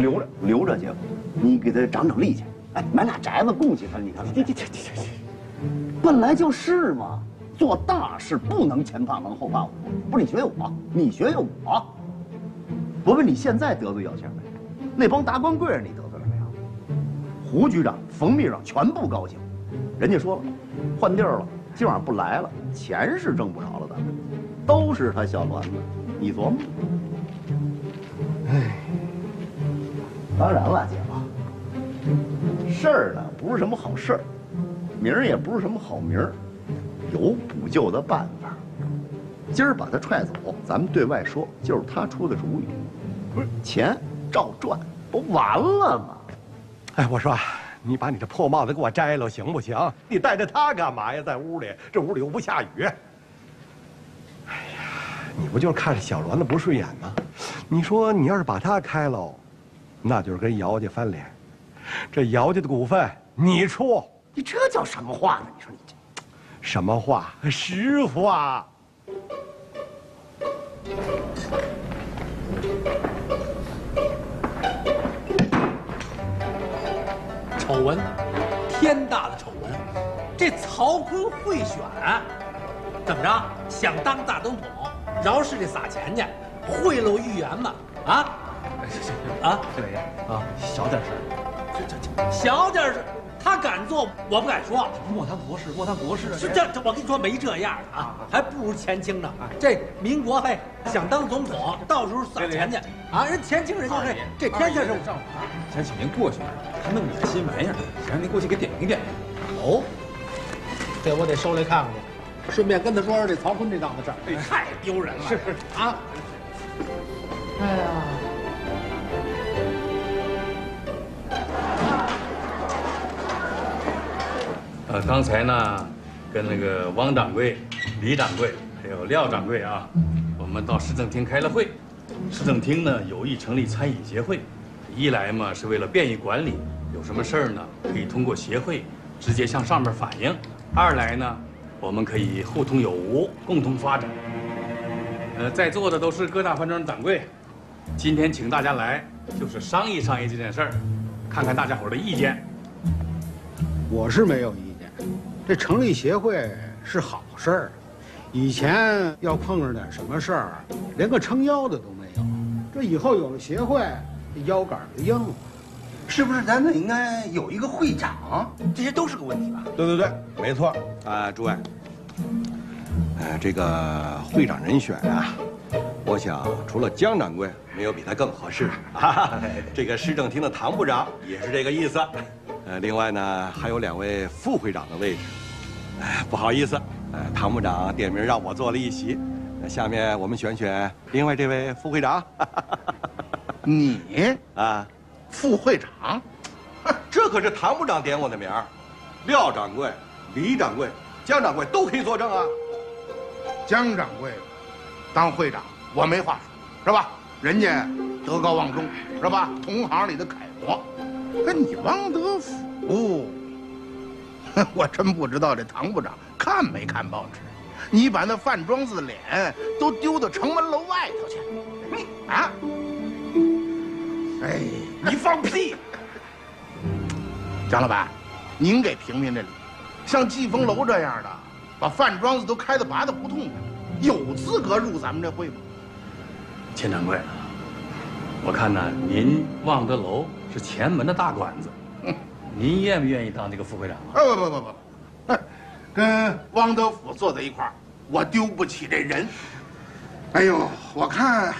留着去，你给他长力气。哎，买俩宅子供起他，你看看。这，本来就是嘛，做大事不能前怕狼后怕虎。不是你学我，你学我。我问你现在得罪姚先生没？那帮达官贵人你得罪了没有？胡局长、冯秘书长全不高兴，人家说了，换地儿了，今晚上不来了，钱是挣不着了，咱们都是他小栾子，你琢磨。 哎，当然了，姐夫，事儿呢不是什么好事儿，名儿也不是什么好名儿，有补救的办法。今儿把他踹走，咱们对外说就是他出的主意，不是钱照赚，不完了吗？哎，我说你把你这破帽子给我摘了行不行？你带着他干嘛呀？在屋里，这屋里又不下雨。 你不就是看着小栾子不顺眼吗？你说你要是把他开喽，那就是跟姚家翻脸。这姚家的股份你出，你这叫什么话呢？你说你这什么话？实话。丑闻，天大的丑闻！这曹锟贿选，怎么着？想当大总统？ 饶市里撒钱去，贿赂议员嘛！啊，行啊，这位爷啊，小点声，这小点声，他敢做，我不敢说。莫谈国事，莫谈国事。这，我跟你说，没这样的啊，还不如前清呢。这民国嘿，想当总统，到时候撒钱去啊！人前清人就是这天下事务。想请您过去，还弄点新玩意儿，想让您过去给点评点评。哦，这我得收来看看去。 顺便跟他说说这曹锟这档子事儿，太丢人了！是啊，哎呀，刚才呢，跟那个汪掌柜、李掌柜还有廖掌柜啊，我们到市政厅开了会。市政厅呢有意成立餐饮协会，一来嘛是为了便于管理，有什么事儿呢可以通过协会直接向上面反映；二来呢。 我们可以互通有无，共同发展。在座的都是各大饭庄掌柜，今天请大家来，就是商议商议这件事儿，看看大家伙的意见。我是没有意见，这成立协会是好事儿。以前要碰上点什么事儿，连个撑腰的都没有，这以后有了协会，这腰杆就硬了。 是不是咱们应该有一个会长？这些都是个问题吧？对，没错。啊，诸位，这个会长人选啊，我想除了姜掌柜，没有比他更合适啊。这个市政厅的唐部长也是这个意思。另外呢，还有2位副会长的位置。不好意思，唐部长点名让我做了一席。下面我们选另外这位副会长。你啊。 副会长，这可是唐部长点我的名儿，廖掌柜、李掌柜、姜掌柜都可以作证啊。姜掌柜当会长，我没话说，是吧？人家德高望重，是吧？同行里的楷模。可你汪德福，我真不知道这唐部长看没看报纸。你把那饭庄子的脸都丢到城门楼外头去，你啊！ 哎，你放屁！姜老板，您给评评这里，像季风楼这样的，把饭庄子都开到八大胡同去，有资格入咱们这会吗？钱掌柜，我看呢，您望德楼是前门的大馆子，您愿不愿意当这个副会长啊？不，跟汪德福坐在一块儿，我丢不起这人。哎呦，我看。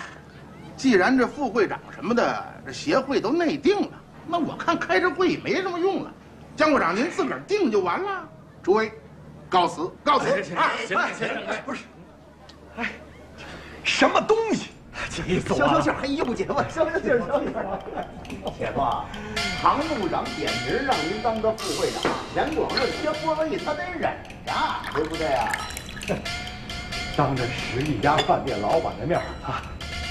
既然这副会长什么的，这协会都内定了，那我看开这会也没什么用了。姜部长，您自个儿定就完了。诸位，告辞，告辞。行，不是，哎，什么东西？气死我了！消还用解吗？消！铁子，唐部长点名让您当个副会长，钱广润接波子他得忍着，对不对啊？当着十亿家饭店老板的面啊！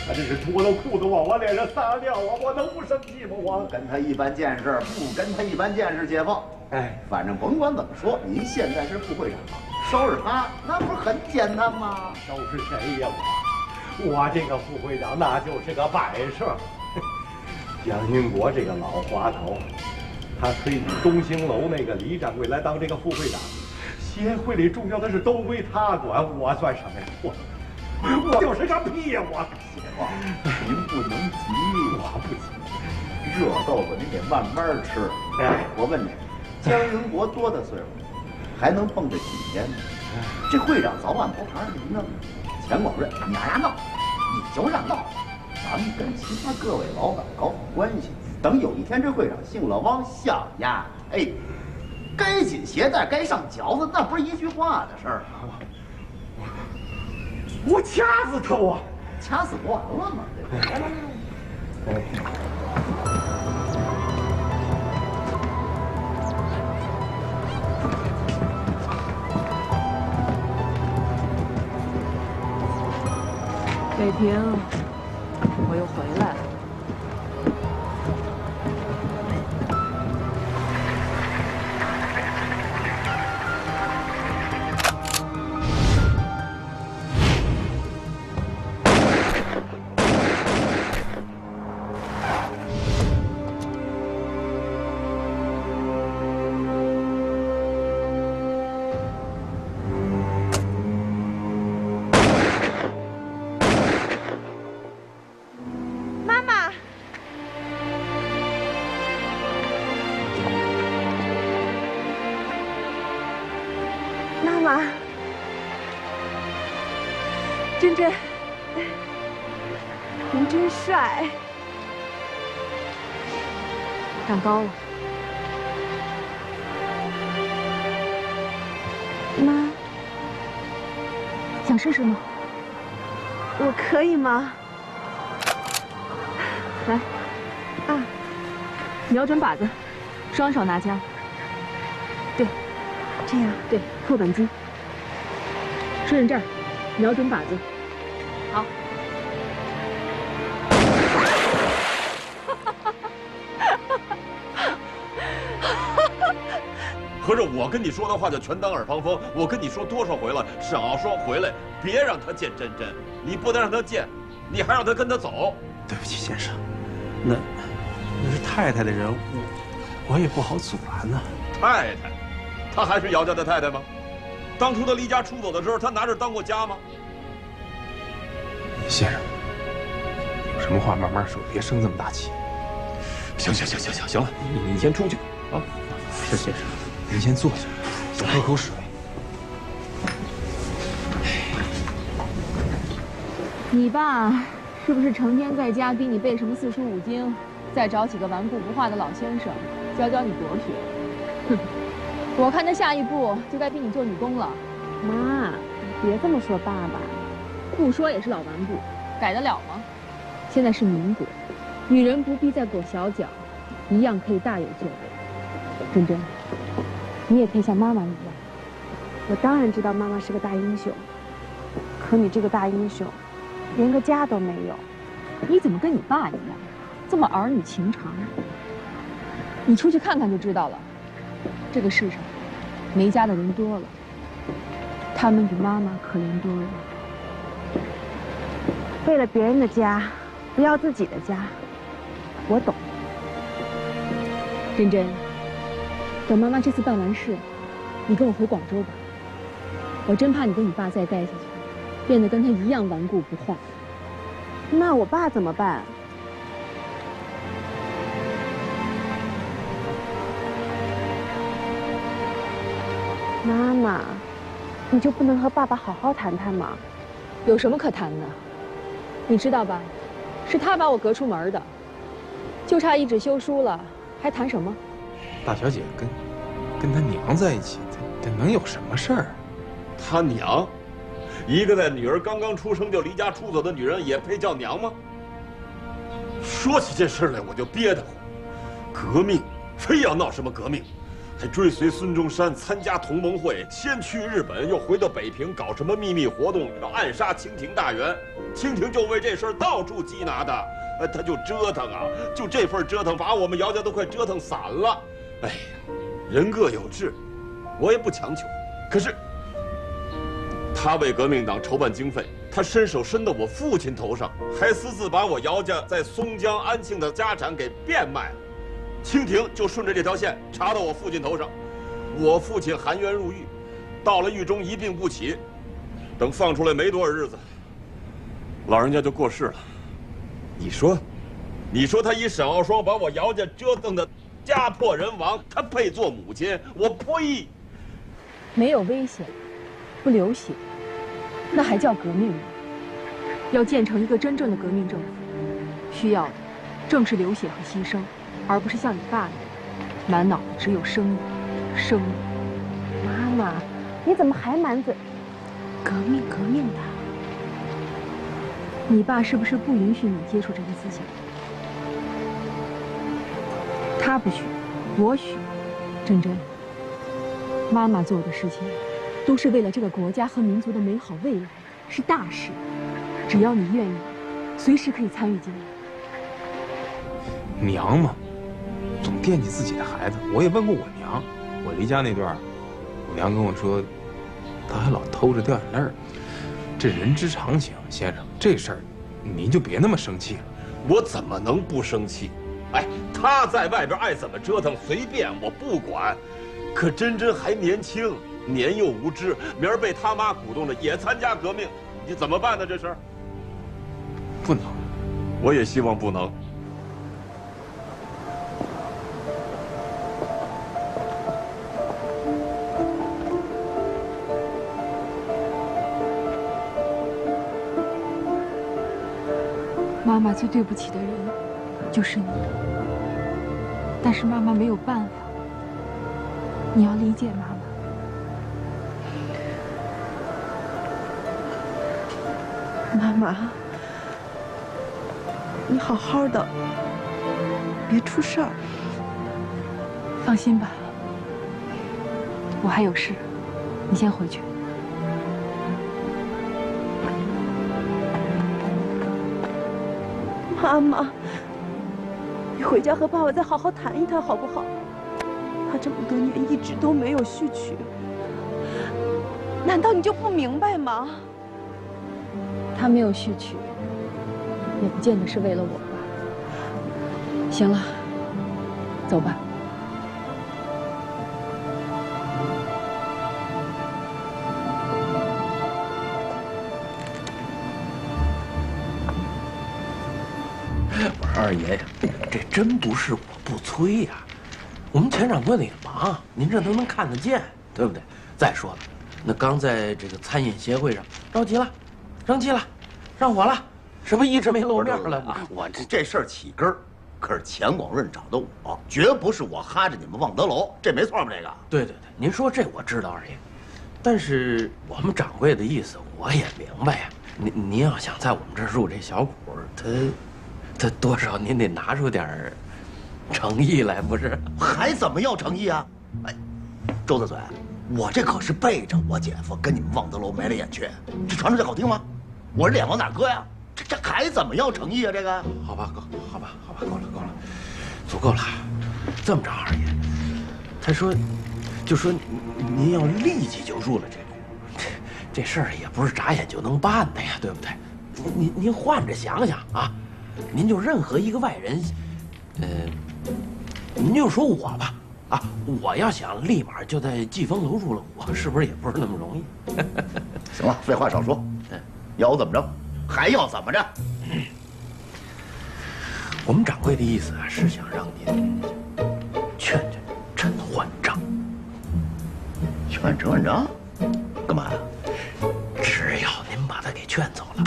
他这是脱了裤子往我脸上撒尿啊！我能不生气吗？我跟他一般见识，不跟他一般见识，解放。哎，反正甭管怎么说，您现在是副会长，收拾他那不是很简单吗？收拾谁呀？我这个副会长那就是个摆设。蒋经国这个老滑头，他推东兴楼那个李掌柜来当这个副会长，协会里重要的事都归他管，我算什么呀？我有是个屁呀！我媳妇，您不能急，我不急。 热豆腐你得慢慢吃。哎，我问你，江云国多大岁数，还能蹦得几天？这会长早晚不行，您呢？钱广瑞，你俩闹，你就让闹。咱们跟其他各位老板搞好关系，等有一天这会长姓了汪，小呀，哎，该紧鞋带，该上嚼子，那不是一句话的事儿。我掐死他！我掐死不完了吗？对吧？来来来。 北平，我又回来了。长高了，妈，想试试吗？我可以吗？来，啊，瞄准靶子，双手拿枪。对，这样对，扣扳机，顺着这儿，瞄准靶子。好。 合着我跟你说的话就全当耳旁风。我跟你说多少回了，少说回来，别让他见真真。你不能让他见，你还让他跟他走。对不起，先生，那是太太的人，我也不好阻拦呢。太太，她还是姚家的太太吗？当初她离家出走的时候，她拿这当过家吗？先生，有什么话慢慢说，别生这么大气。行了，你先出去啊，是先生。 您先坐下，我喝口水。你爸是不是成天在家给你背什么四书五经，再找几个顽固不化的老先生教教你国学？哼，我看他下一步就该逼你做女工了。妈，你别这么说爸爸，不说也是老顽固，改得了吗？现在是民国，女人不必再裹小脚，一样可以大有作为。珍珍。 你也可以像妈妈一样。我当然知道妈妈是个大英雄，可你这个大英雄，连个家都没有。你怎么跟你爸一样，这么儿女情长？你出去看看就知道了。这个世上，没家的人多了，他们比妈妈可怜多了。为了别人的家，不要自己的家，我懂。珍珍。 等妈妈这次办完事，你跟我回广州吧。我真怕你跟你爸再待下去，变得跟他一样顽固不化。那我爸怎么办？妈妈，你就不能和爸爸好好谈谈吗？有什么可谈的？你知道吧？是他把我隔出门的，就差一纸休书了，还谈什么？ 大小姐跟她娘在一起，她能有什么事儿？她娘，一个在女儿刚刚出生就离家出走的女人，也配叫娘吗？说起这事来，我就憋得慌。革命，非要闹什么革命，还追随孙中山参加同盟会，先去日本，又回到北平，搞什么秘密活动，要暗杀清廷大员。清廷就为这事儿到处缉拿的，哎，他就折腾啊，就这份折腾，把我们姚家都快折腾散了。 哎呀，人各有志，我也不强求。可是，他他为革命党筹办经费，他伸手伸到我父亲头上，还私自把我姚家在松江安庆的家产给变卖了。清廷就顺着这条线查到我父亲头上，我父亲含冤入狱，到了狱中一病不起，等放出来没多少日子，老人家就过世了。你说他以沈傲霜把我姚家折腾的家破人亡，他配做母亲？我呸！没有危险，不流血，那还叫革命吗？要建成一个真正的革命政府，需要的正是流血和牺牲，而不是像你爸那样，满脑子只有生意，生意。妈妈，你怎么还满嘴革命的？你爸是不是不允许你接触这些思想？他不许，我许。珍珍，妈妈做的事情，都是为了这个国家和民族的美好未来，是大事。只要你愿意，随时可以参与进来。 娘嘛，总惦记自己的孩子。我也问过我娘，我离家那段，我娘跟我说，她还老偷着掉眼泪儿。这人之常情，先生，这事儿您就别那么生气了。我怎么能不生气？哎，她在外边爱怎么折腾随便，我不管。可珍珍还年轻，年幼无知，明儿被她妈鼓动着也参加革命，你怎么办呢？这事儿不能，我也希望不能。 妈妈最对不起的人就是你，但是妈妈没有办法，你要理解妈妈。妈妈，你好好的，别出事儿。放心吧，我还有事，你先回去。 妈妈，你回家和爸爸再好好谈一谈，好不好？他这么多年一直都没有续娶，难道你就不明白吗？他没有续娶，也不见得是为了我吧。行了，走吧。 二爷呀，这真不是我不催呀，我们钱掌柜的也忙，您这都能看得见，对不对？再说了，那刚在这个餐饮协会上着急了，生气了，让火了，什么一直没露面了啊！我这事儿起根儿，可是钱广润找的我，绝不是我哈着你们望德楼，这没错吧？这个对对对，您说这我知道，二爷，但是我们掌柜的意思我也明白呀，您要想在我们这儿入这小股，他多少您得拿出点诚意来，不是？还怎么要诚意啊？哎，周大嘴，我这可是背着我姐夫跟你们望德楼眉来眼去，这传出去好听吗？我这脸往哪搁呀？这还怎么要诚意啊？这个好吧，好吧，够了，足够了。这么着，二爷，他说，就说您要立即就入了这股，这事儿也不是眨眼就能办的呀，对不对？您换着想想啊。 您就任何一个外人，您就说我吧，啊，我要想立马就在季风楼入了我，是不是也不是那么容易？行了，废话少说，要我怎么着？还要怎么着？我们掌柜的意思啊，是想让您劝陈焕章。劝陈焕章？干嘛呀？只要您把他给劝走了，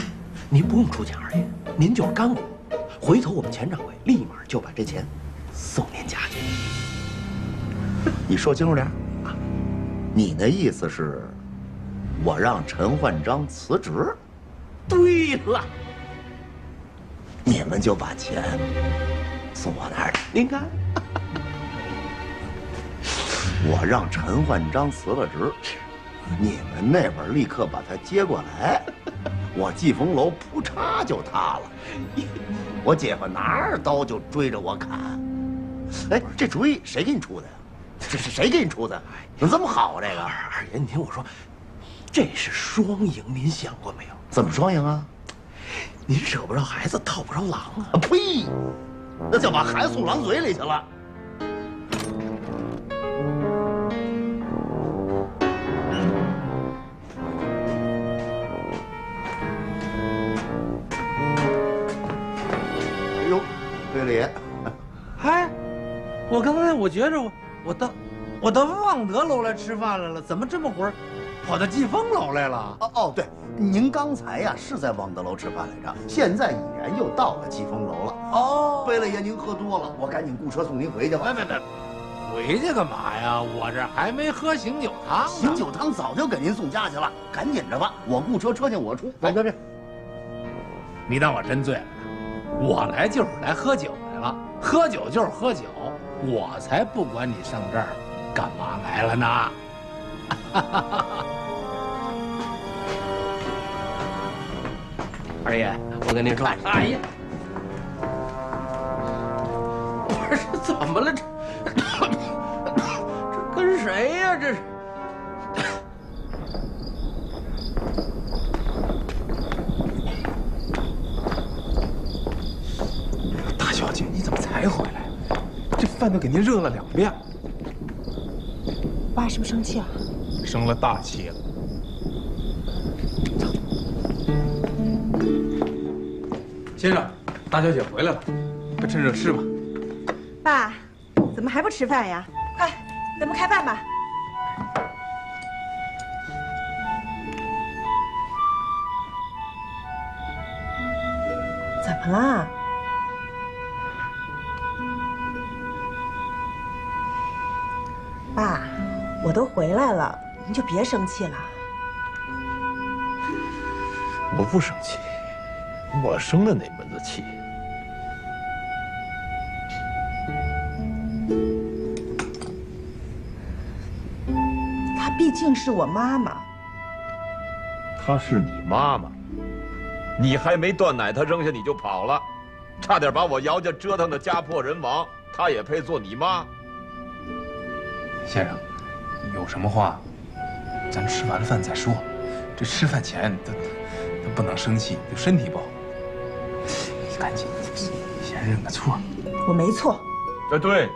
您不用出钱，二爷，您就是干股。 回头我们钱掌柜立马就把这钱送您家去。你说清楚点啊！你的意思是，我让陈焕章辞职？对了，你们就把钱送我那儿去。您看，我让陈焕章辞了职，你们那边立刻把他接过来。 我季风楼扑嚓就塌了，我姐夫拿着刀就追着我砍。哎，这主意谁给你出的呀？这是谁给你出的？怎么这么好啊？这个二爷，你听我说，这是双赢，您想过没有？怎么双赢啊？您舍不着孩子，套不着狼啊！呸！那叫把孩子送狼嘴里去了。 我刚才我觉着我到望德楼来吃饭来了，怎么这么会儿跑到季风楼来了？哦，对，您刚才呀是在望德楼吃饭来着，现在已然又到了季风楼了。哦，贝勒爷您喝多了，我赶紧雇车送您回去吧。别，回去干嘛呀？我这还没喝醒酒汤呢。醒酒汤早就给您送家去了，赶紧着吧，我雇车，车钱我出。来，这，你当我真醉了？我来就是来喝酒来了，喝酒就是喝酒。 我才不管你上这儿干嘛来了呢！二爷，我跟您说，二爷，我说这怎么了？这跟谁呀？这是？大小姐，你怎么才回来？ 这饭都给您热了2遍，爸是不是生气了？生了大气了。走，先生，大小姐回来了，快趁热吃吧。爸，怎么还不吃饭呀？快，咱们开饭吧。怎么啦？ 爸，我都回来了，您就别生气了。我不生气，我生了哪门子气？她毕竟是我妈妈。她是你妈妈，你还没断奶，她扔下你就跑了，差点把我姚家折腾得家破人亡，她也配做你妈？ 先生，有什么话，咱吃完了饭再说。这吃饭前他不能生气，对身体不好。你赶紧先认个错。我没错。对，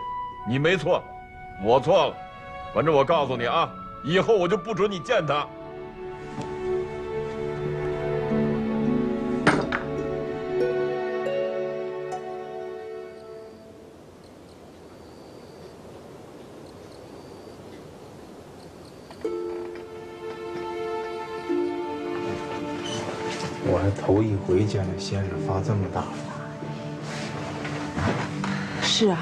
你没错，我错了。反正我告诉你啊，以后我就不准你见他。头一回见着先生发这么大火。是啊，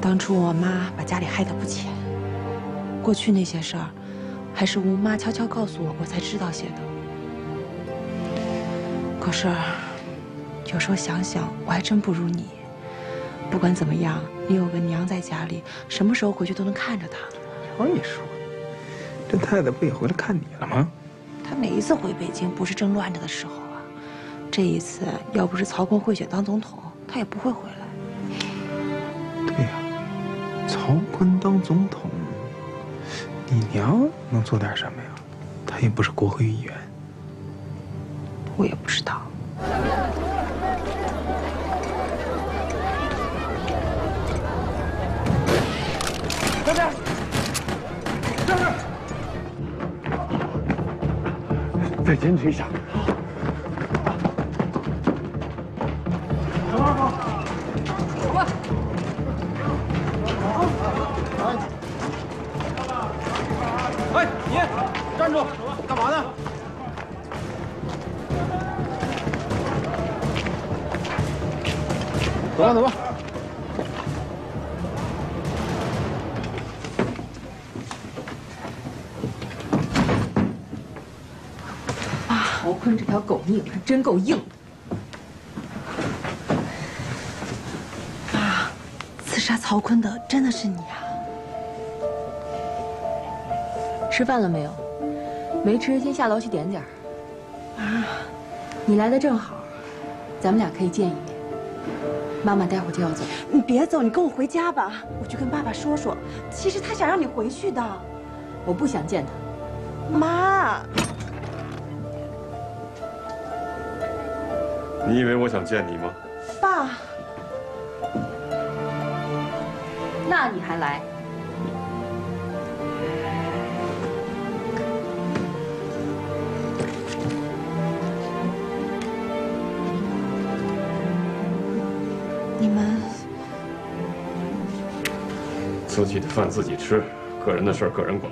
当初我妈把家里害得不浅，过去那些事儿，还是吴妈悄悄告诉我，我才知道些的。可是，有时候想想，我还真不如你。不管怎么样，你有个娘在家里，什么时候回去都能看着她。瞧你说，这太太不也回来看你了吗？ 他每一次回北京，不是正乱着的时候啊。这一次要不是曹公贿选当总统，他也不会回来。对呀、啊，曹锟当总统，你娘能做点什么呀？她也不是国会议员。我也不知道。站这儿，站这儿。 在人群上，走吧，走吧，哎，你站住，干嘛呢？走吧，走吧。 坤这条狗命还真够硬。妈，刺杀曹锟的真的是你啊？吃饭了没有？没吃，先下楼去点点。妈，你来的正好，咱们俩可以见一面。妈妈待会儿就要走，你别走，你跟我回家吧，我去跟爸爸说说。其实他想让你回去的，我不想见他。妈，你以为我想见你吗？爸，那你还来？你们自己的饭自己吃，个人的事儿个人管。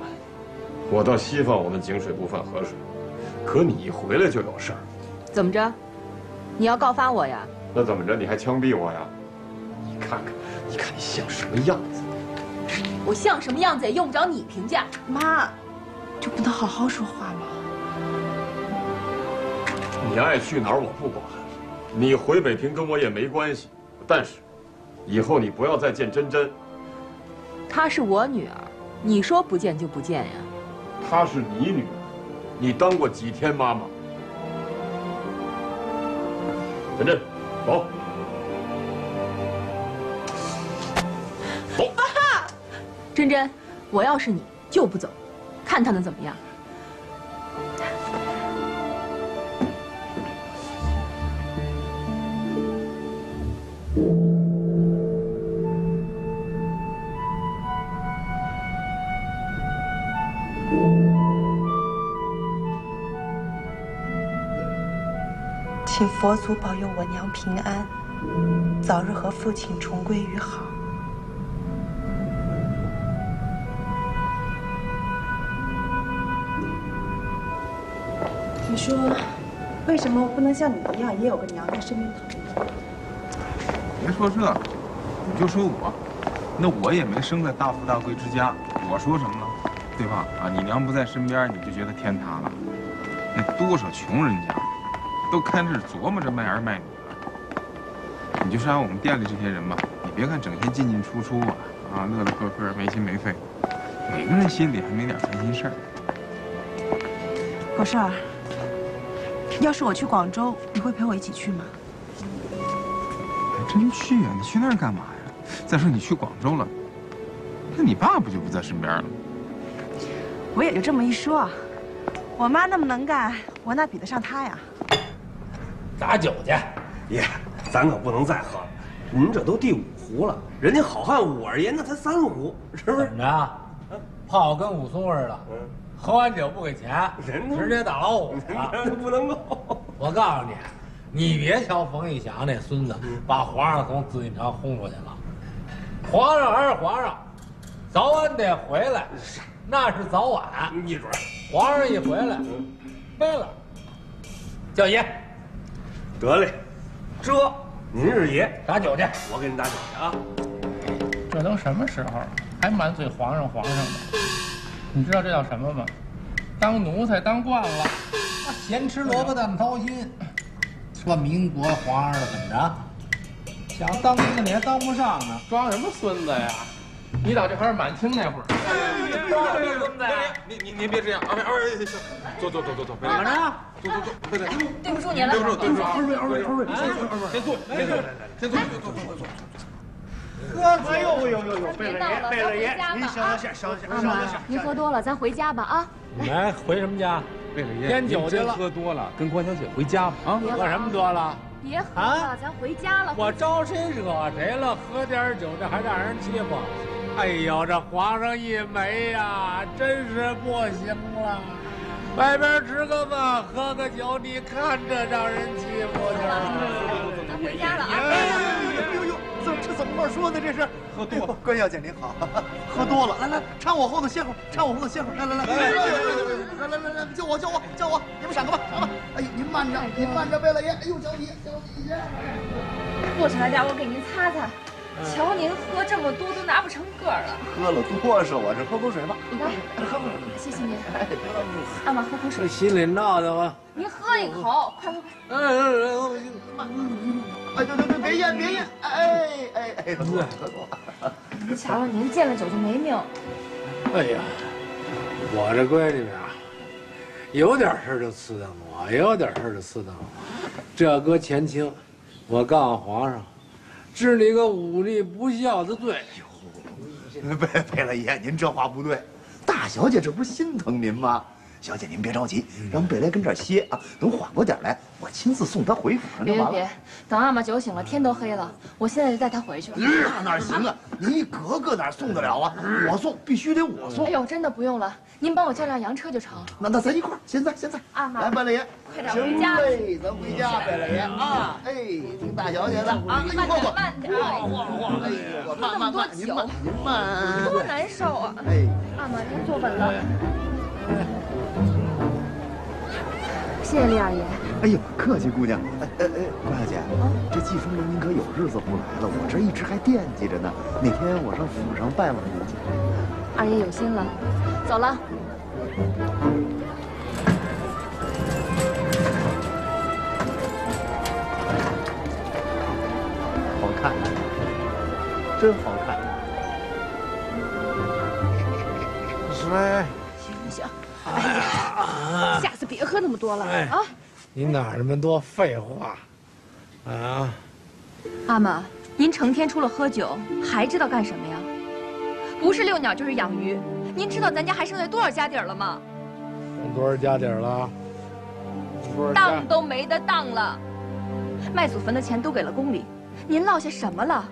我到西方，我们井水不犯河水，可你一回来就有事儿。怎么着？你要告发我呀？那怎么着？你还枪毙我呀？你看看，你看你像什么样子？我像什么样子也用不着你评价。妈，就不能好好说话吗？你爱去哪儿我不管，你回北平跟我也没关系。但是，以后你不要再见珍珍。她是我女儿，你说不见就不见呀？ 她是你女儿，你当过几天妈妈？珍珍，走，走。爸，珍珍，我要是你就不走，看她能怎么样？请佛祖保佑我娘平安，早日和父亲重归于好。你说，为什么我不能像你一样，也有个娘在身边疼？别说这，你就说我，那我也没生在大富大贵之家，我说什么了，对吧？啊，你娘不在身边，你就觉得天塌了？那多少穷人家！ 都开始琢磨着卖儿卖女了，你就按我们店里这些人吧，你别看整天进进出出啊，乐乐呵呵没心没肺，每个人心里还没点烦心事儿。狗剩儿，要是我去广州，你会陪我一起去吗？还真去啊！你去那儿干嘛呀？再说你去广州了，那你爸不就不在身边了？我也就这么一说，我妈那么能干，我哪比得上她呀？ 打酒去，爷，咱可不能再喝了。您这都第五壶了，人家好汉武二爷那才三壶，是不是？怎么着？泡跟武松似的，喝完酒不给钱，直接打老虎了，那不能够。我告诉你，你别瞧冯玉祥那孙子，把皇上从紫禁城轰出去了，皇上还是皇上，早晚得回来，那是早晚。一准，皇上一回来，没了，叫爷。 得嘞，这您是爷，打酒去，我给您打酒去啊！这都什么时候了，还满嘴皇上皇上的？你知道这叫什么吗？当奴才当惯了，咸吃萝卜淡操心。说民国皇上了怎么着？想当一个你还当不上呢，装什么孙子呀？你打这还是满清那会儿。别孙子，您别这样，二位行，坐，怎么着？ 坐，对不住您了，对不住，二位，先坐，喝，哎呦，贝勒爷，您稍等，您喝多了，咱回家吧啊！来，回什么家？贝勒爷，烟酒去了，喝多了，跟关小姐回家吧啊！喝什么多了？别喝了，咱回家了。我招谁惹谁了？喝点酒，这还让人欺负？哎呦，这皇上一没呀，真是不行了。 外边吃个饭，喝个酒，你看着让人欺负去。咱回家了啊！哎呦，这怎么说呢？这是喝多了，关小姐您好，喝多了，来，搀我后头歇会儿，来，救我，你们闪开吧！哎，您慢着，贝勒爷，哎呦，小姐，不成家，我给您擦擦。 瞧您喝这么多都拿不成个了，喝了多少啊？这喝口水吧。来，喝口水，谢谢您。阿玛，喝口水。心里闹得慌。您喝一口，快！哎，对，别咽！哎，喝多。您瞧，您见了酒就没命。哎呀，我这闺女啊，有点事就刺当我，这要搁前清，我告诉皇上。 治你个武力不孝的罪！贝勒爷，您这话不对，大小姐这不是心疼您吗？小姐您别着急，让贝莱跟这儿歇啊，等缓过点来，我亲自送她回府上就完了。别，等阿玛酒醒了，天都黑了，我现在就带她回去。那哪行啊？您一格格哪送得了啊？我送必须得我送。哎呦，真的不用了，您帮我叫辆洋车就成。那咱一块儿，现在，阿玛，来，贝莱爷，快点回家。咱回家，贝莱爷啊！哎，听大小姐的啊，慢点，晃，哎呦，慢，您慢，多难受啊！哎，阿玛，您坐稳了。 谢谢李二爷。哎呦，客气，姑娘。关小姐，这季风楼您可有日子不来了，我这一直还惦记着呢。哪天我上府上拜望您去。二爷有心了，走了。好看，真好看。来。行。 哎呀，下次别喝那么多了啊！你哪那么多废话啊？阿玛，您成天除了喝酒，还知道干什么呀？不是遛鸟就是养鱼。您知道咱家还剩下多少家底儿了吗？剩多少家底儿了？当都没得当了。卖祖坟的钱都给了宫里，您落下什么了？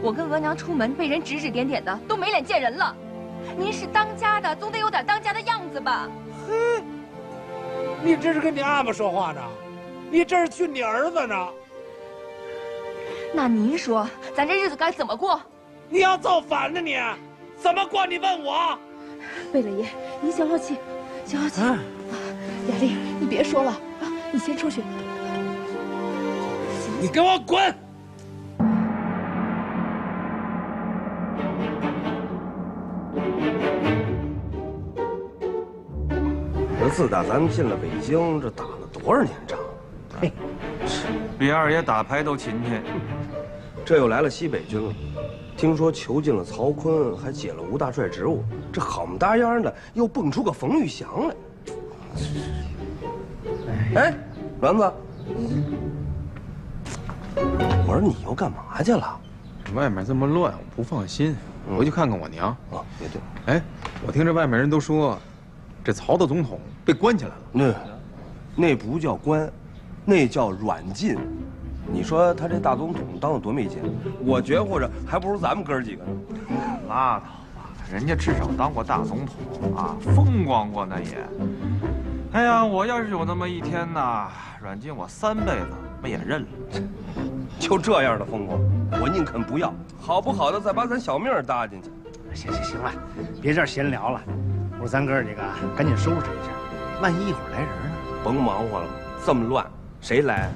我跟额娘出门被人指指点点的，都没脸见人了。 您是当家的，总得有点当家的样子吧？嘿，你这是跟你阿玛说话呢？你这是训你儿子呢？那您说，咱这日子该怎么过？你要造反呢你？怎么过？你问我？贝勒爷，您消消气，消消气。啊，雅丽，你别说了啊，你先出去。你给我滚！ 自打咱们进了北京，这打了多少年仗？嘿，李二爷打牌都勤快，这又来了西北军了。听说囚禁了曹锟，还解了吴大帅职务，这好么搭秧的又蹦出个冯玉祥来。哎，栾子，我说你又干嘛去了？外面这么乱，我不放心，回去看看我娘。哦，也对。哎，我听这外面人都说。 这曹大总统被关起来了，那不叫关，那叫软禁。你说他这大总统当得多没劲，我觉乎着还不如咱们哥几个呢。拉倒吧，人家至少当过大总统啊，风光过那也。哎呀，我要是有那么一天呐，软禁我3辈子，那也认了。就这样的风光，我宁肯不要，好不好的再把咱小命搭进去。行了，别这儿闲聊了。 我说咱哥几个赶紧收拾一下，万一一会儿来人呢？甭忙活了，这么乱，谁来？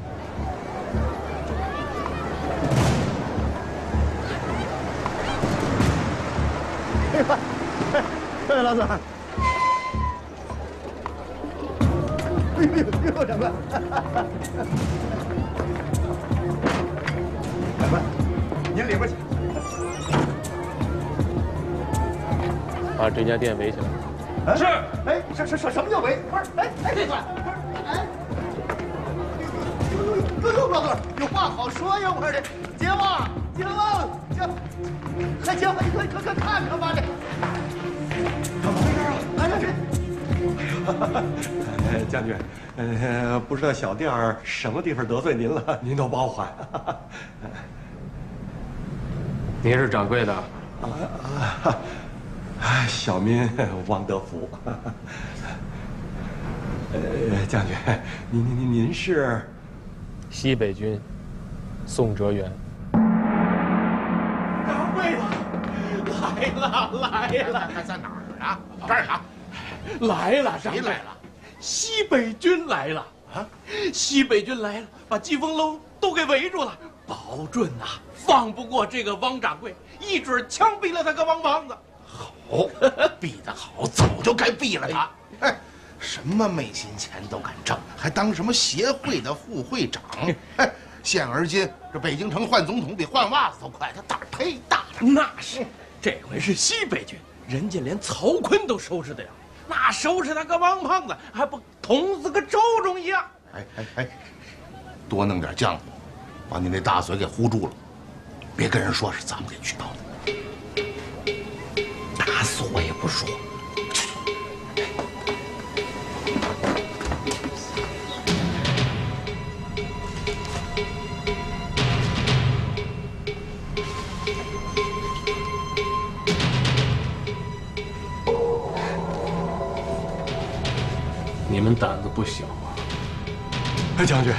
哎，老总，哎呦，长官，长官，您里边请。 把这家店围起来。是。哎，什么叫围？不是，哎，这块，哎，呦，老哥，有话好说呀！我说这，姐夫，还姐夫，你快看吧，这。怎么回事啊？哎，这。将军，不知道小店儿什么地方得罪您了，您都包涵。您是掌柜的。啊。 哎，小民王德福。将军，您是西北军宋哲元。掌柜的，来了，还在哪儿啊？这儿呢。来了，谁来了？西北军来了啊！西北军来了，把季风楼都给围住了。保准呐，放不过这个汪掌柜，一准枪毙了他个王梆子。 好，毙得好，早就该毙了他。哎，什么昧心钱都敢挣，还当什么协会的副会长？哎，现而今这北京城换总统比换袜子都快，他胆儿忒大了。那是，这回是西北军，人家连曹锟都收拾得了，那收拾他个王胖子，还不捅死个周中一样？哎，多弄点浆糊，把你那大嘴给糊住了，别跟人说是咱们给举报的。 打死我也不说！你们胆子不小啊！哎，将军，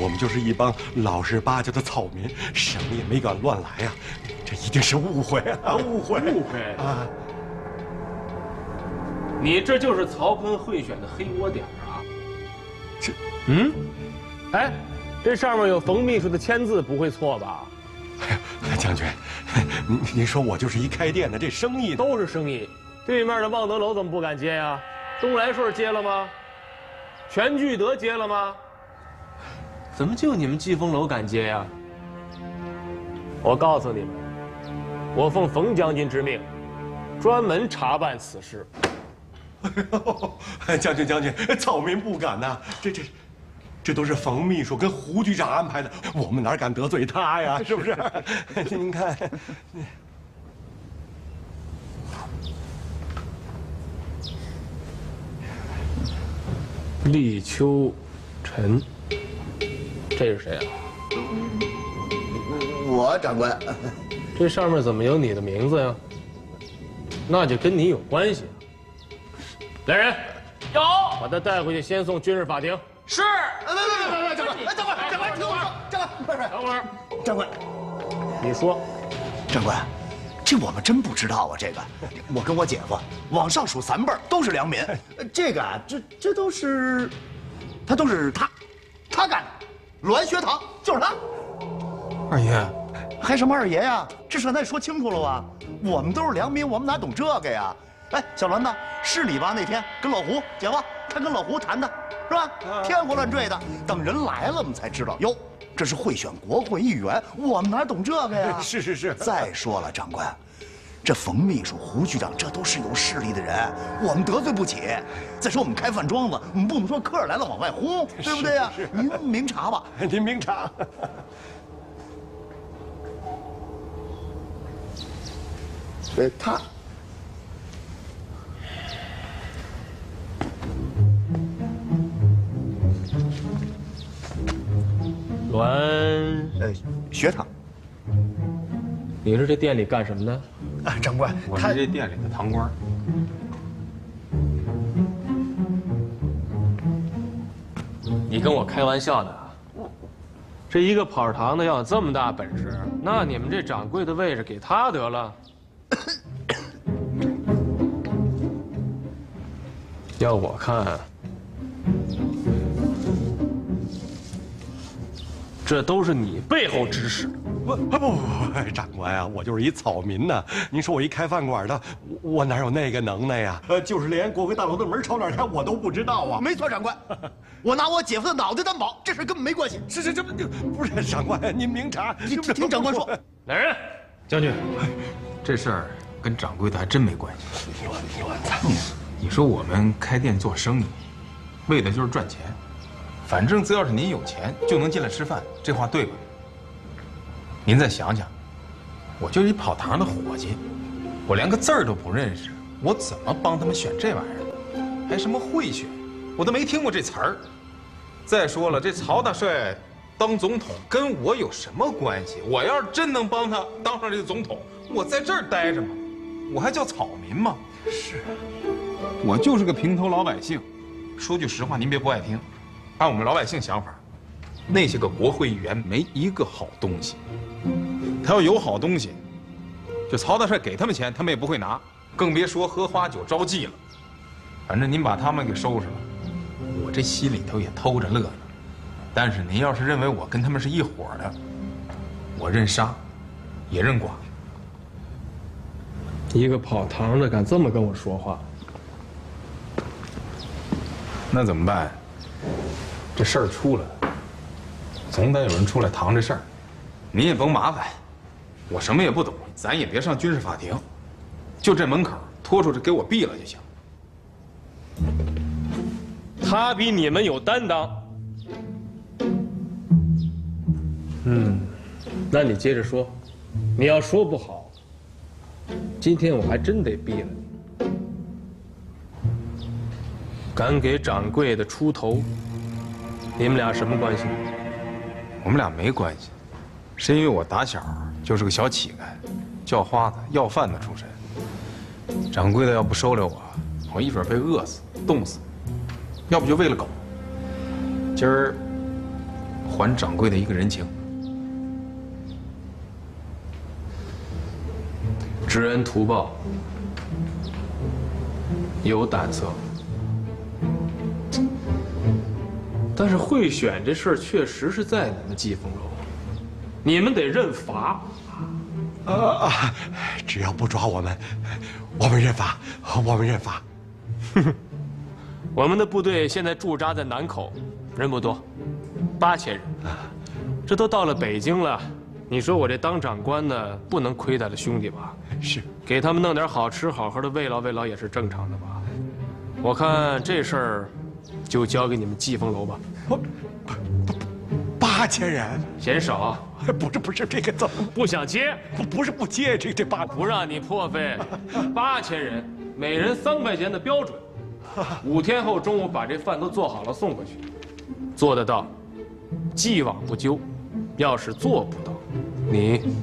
我们就是一帮老实巴交的草民，什么也没敢乱来呀、啊！这一定是误会啊，误会啊！你这就是曹喷贿选的黑窝点啊！这，嗯，哎，这上面有冯秘书的签字，不会错吧？ 将军，您说我就是一开店的，这生意都是生意。对面的望德楼怎么不敢接呀？东来顺接了吗？全聚德接了吗？怎么就你们季风楼敢接呀？我告诉你们，我奉冯将军之命，专门查办此事。哎呦，将军，草民不敢呐！这都是冯秘书跟胡局长安排的，我们哪敢得罪他呀？是不是？您看，厉秋晨，这是谁啊？我长官。这上面怎么有你的名字呀？那就跟你有关系。来人，有，把他带回去，先送军事法庭。 是，等会儿，长官，你说，长官，这我们真不知道啊。这个，我跟我姐夫往上数三辈都是良民，这个啊，这都是，他干的，栾学堂就是他。二爷，还什么二爷呀？这事咱说清楚了吧？我们都是良民，我们哪懂这个呀？哎，小栾子，是你吧？那天跟老胡姐夫，他跟老胡谈的。 是吧？天花乱坠的，等人来了，我们才知道哟，这是贿选国会议员，我们哪懂这个呀？是。再说了，长官，这冯秘书、胡局长，这都是有势力的人，我们得罪不起。再说我们开饭庄子，我们不能说客人来了往外轰，对不对呀？您明察吧，您明察。所以他。 学堂，你是这店里干什么的？啊，长官，我是这店里的堂官。你跟我开玩笑呢？这一个跑堂的要有这么大本事，那你们这掌柜的位置给他得了。要我看。 这都是你背后指使。不，长官啊，我就是一草民呢。您说我一开饭馆的，我哪有那个能耐呀？就是连国会大楼的门朝哪开，我都不知道啊。没错，长官，我拿我姐夫的脑袋担保，这事根本没关系。是，这不是长官，您明察。听长官说。来人，将军，这事儿跟掌柜的还真没关系。你你说我们开店做生意，为的就是赚钱。 反正只要是您有钱，就能进来吃饭，这话对吧？您再想想，我就是一跑堂的伙计，我连个字儿都不认识，我怎么帮他们选这玩意儿？还什么贿选，我都没听过这词儿。再说了，这曹大帅当总统跟我有什么关系？我要是真能帮他当上这个总统，我在这儿待着吗？我还叫草民吗？是，我就是个平头老百姓。说句实话，您别不爱听。 按我们老百姓想法，那些个国会议员没一个好东西。他要有好东西，就曹大帅给他们钱，他们也不会拿，更别说喝花酒招妓了。反正您把他们给收拾了，我这心里头也偷着乐呢。但是您要是认为我跟他们是一伙的，我认杀，也认剐。一个跑堂的敢这么跟我说话，那怎么办？ 这事儿出了，总得有人出来搪这事儿。您也甭麻烦，我什么也不懂，咱也别上军事法庭，就这门口拖出去给我毙了就行。他比你们有担当。嗯，那你接着说，你要说不好，今天我还真得毙了你。敢给掌柜的出头？ 你们俩什么关系？我们俩没关系，是因为我打小就是个小乞丐，叫花子、要饭的出身。掌柜的要不收留我，我一准被饿死、冻死，要不就喂了狗。今儿还掌柜的一个人情，知恩图报，有胆色。但是贿选这事儿确实是在你们季风楼，你们得认罚。 只要不抓我们，我们认罚，我们认罚。我们的部队现在驻扎在南口，人不多，8000人。这都到了北京了，你说我这当长官的不能亏待了兄弟吧？是，给他们弄点好吃好喝的慰劳慰劳也是正常的吧？我看这事儿就交给你们季风楼吧。8000人嫌少？不是，这个怎么不想接？不是不接，这八不让你破费。8000人，每人3块钱的标准，5天后中午把这饭都做好了送过去，做得到，既往不咎；要是做不到，你，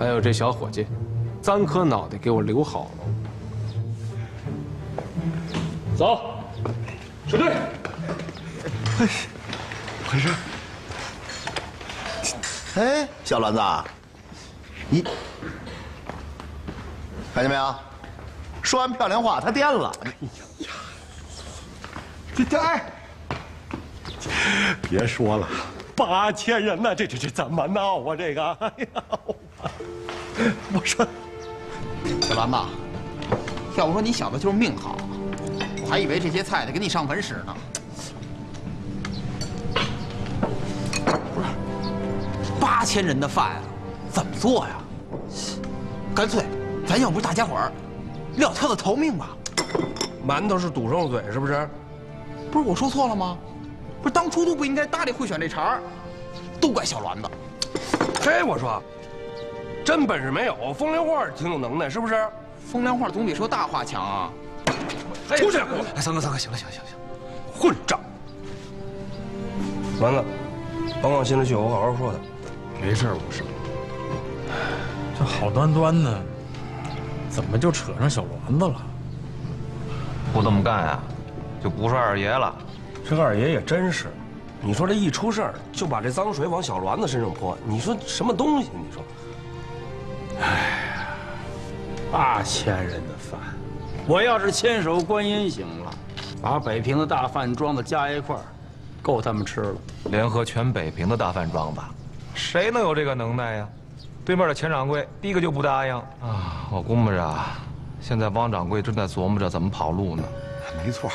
还有这小伙计，3颗脑袋给我留好了。走，收队。 回事？哎，小栾子，你看见没有？说完漂亮话，他颠了。哎呀，这哎，别说了，8000人呢，这怎么闹啊？这个，哎呀，我说，小栾子，要不说你小子就是命好，我还以为这些菜得给你上坟使呢。 8000人的饭啊，怎么做呀？干脆，咱要不是大家伙儿，撂挑子逃命吧。馒头是堵上嘴，是不是？不是我说错了吗？不是当初都不应该搭理会选这茬儿，都怪小栾子。这我说，真本事没有，风凉话挺有能耐，是不是？风凉话总比说大话强啊！出去！哎，三哥，行了，混账！丸子，甭往心里去，我好好说他。 没事，武生。这好端端的，怎么就扯上小栾子了？不这么干啊，就不是二爷了。这个二爷也真是，你说这一出事儿就把这脏水往小栾子身上泼，你说什么东西？你说，哎，8000人的饭，我要是千手观音行了，把北平的大饭庄子加一块儿，够他们吃了。联合全北平的大饭庄子。 谁能有这个能耐呀？对面的钱掌柜第一个就不答应啊！我估摸着，现在汪掌柜正在琢磨着怎么跑路呢。没错，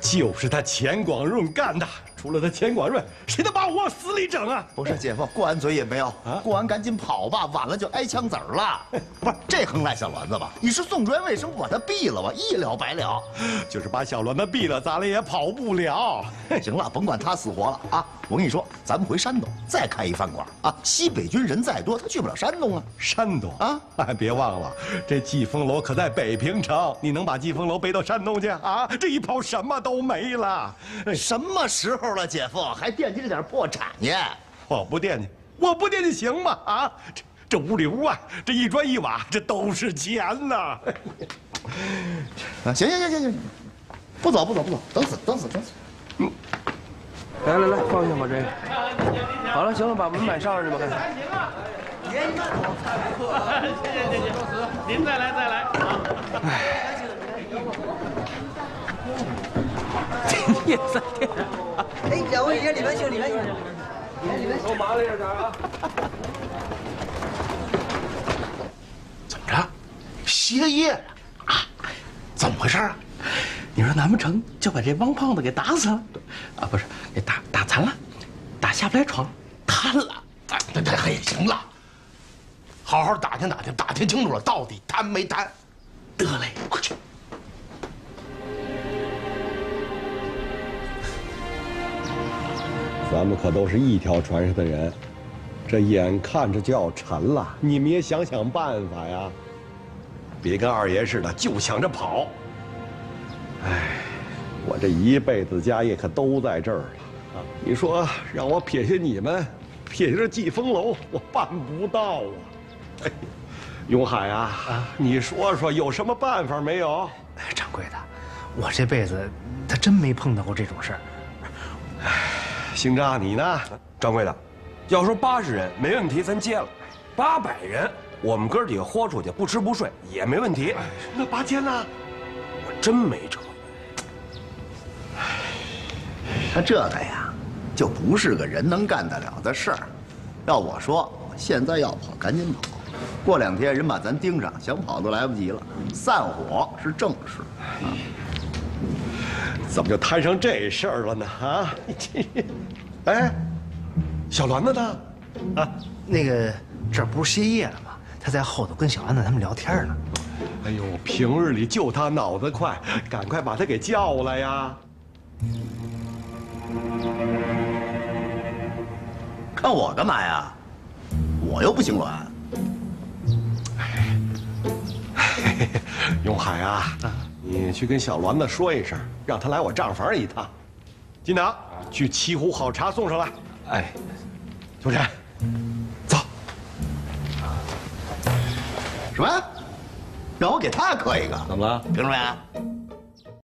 就是他钱广润干的。除了他钱广润，谁能把我往死里整啊？不是姐夫，过完嘴也没有啊！过完赶紧跑吧，晚了就挨枪子儿了。不是，这横赖小栾子吧？你是宋主任为什么把他毙了吧？一了百了，就是把小栾子毙了，咱俩也跑不了。行了，甭管他死活了啊！ 我跟你说，咱们回山东再开一饭馆啊！西北军人再多，他去不了山东啊。山东啊，哎，别忘了，这季风楼可在北平城，你能把季风楼背到山东去啊？这一跑什么都没了。什么时候了，姐夫还惦记着点破产业？我不惦记行吗？啊，这屋里屋外，这一砖一瓦，这都是钱呐。行，不走，等死。嗯。 来，放下吧，这个。好了，行了，把门板上去吧。还行啊，爷您好，谢谢，您再来啊。哎，你再点。哎，两位爷里边请。给我麻利点啊。怎么着？歇业了啊？怎么回事啊？ 你说咱们城就把这汪胖子给打死了，啊，不是给打残了，打下不来床，瘫了。这嘿，行了，好好打听清楚了，到底瘫没瘫？得嘞，快去。咱们可都是一条船上的人，这眼看着就要沉了，你们也想办法呀，别跟二爷似的，就想着跑。 哎，我这一辈子家业可都在这儿了啊！你说让我撇下你们，撇下这季风楼，我办不到啊！哎，永海啊，你说说有什么办法没有？掌柜的，我这辈子他真没碰到过这种事儿。哎，姓张，你呢？掌柜的，要说80人没问题，咱接了；800人，我们哥几个豁出去，不吃不睡也没问题。那8000呢？我真没辙。他这个呀，就不是个人能干得了的事儿。要我说，现在要跑，赶紧跑。 过2天人把咱盯上，想跑都来不及了。散伙是正事，啊、怎么就摊上这事儿了呢？啊，哎，小栾子呢？啊，那个这不是歇业了吗？他在后头跟小安子他们聊天呢。哎呦，平日里就他脑子快，赶快把他给叫来呀！看我干嘛呀？我又不姓栾。 永海啊，你去跟小栾子说一声，让他来我账房一趟。金堂，去沏壶好茶送上来。哎，秋晨，走。什么？让我给他磕一个？怎么了？凭什么呀？